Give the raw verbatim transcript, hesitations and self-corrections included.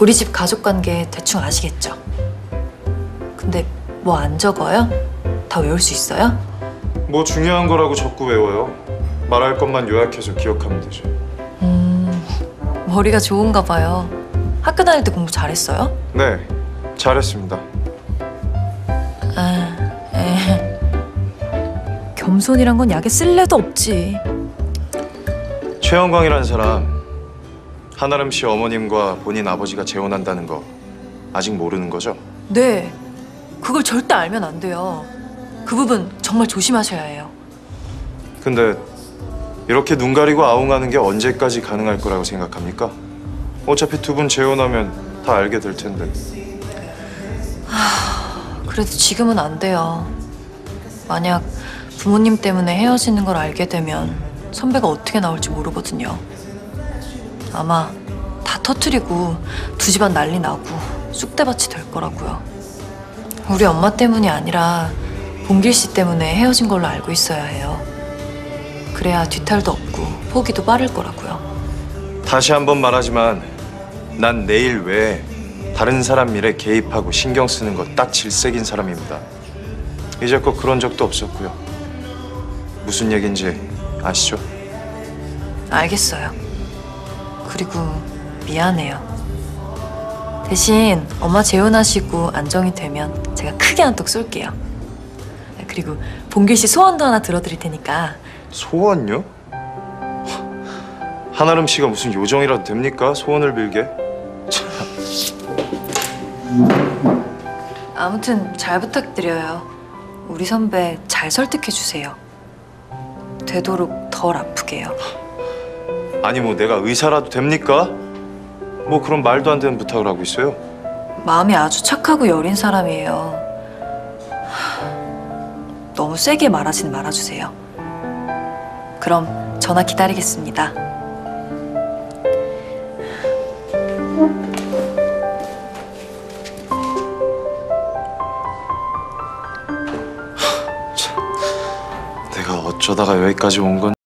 우리 집 가족관계 대충 아시겠죠? 근데 뭐 안 적어요? 다 외울 수 있어요? 뭐 중요한 거라고 적고 외워요. 말할 것만 요약해서 기억하면 되죠. 음, 머리가 좋은가 봐요. 학교 다닐 때 공부 잘했어요? 네, 잘했습니다. 아, 에. 겸손이란 건 약에 쓸래도 없지. 최영광이라는 사람, 한아름 씨 어머님과 본인 아버지가 재혼한다는 거 아직 모르는 거죠? 네, 그걸 절대 알면 안 돼요. 그 부분 정말 조심하셔야 해요. 근데 이렇게 눈 가리고 아웅하는 게 언제까지 가능할 거라고 생각합니까? 어차피 두 분 재혼하면 다 알게 될 텐데. 하, 그래도 지금은 안 돼요. 만약 부모님 때문에 헤어지는 걸 알게 되면 선배가 어떻게 나올지 모르거든요. 아마 다 터뜨리고 두 집안 난리 나고 쑥대밭이 될 거라고요. 우리 엄마 때문이 아니라 봉길 씨 때문에 헤어진 걸로 알고 있어야 해요. 그래야 뒤탈도 없고 포기도 빠를 거라고요. 다시 한번 말하지만 난 내일 외에 다른 사람 일에 개입하고 신경 쓰는 거 딱 질색인 사람입니다. 이제껏 그런 적도 없었고요. 무슨 얘긴지 아시죠? 알겠어요. 그리고 미안해요. 대신 엄마 재혼하시고 안정이 되면 제가 크게 한턱 쏠게요. 그리고 봉길 씨 소원도 하나 들어드릴 테니까. 소원요? 한아름 씨가 무슨 요정이라도 됩니까? 소원을 빌게. 아무튼 잘 부탁드려요. 우리 선배 잘 설득해주세요. 되도록 덜 아프게요. 아니 뭐 내가 의사라도 됩니까? 뭐 그런 말도 안 되는 부탁을 하고 있어요. 마음이 아주 착하고 여린 사람이에요. 너무 세게 말하진 말아주세요. 그럼 전화 기다리겠습니다. 내가 어쩌다가 여기까지 온 건지.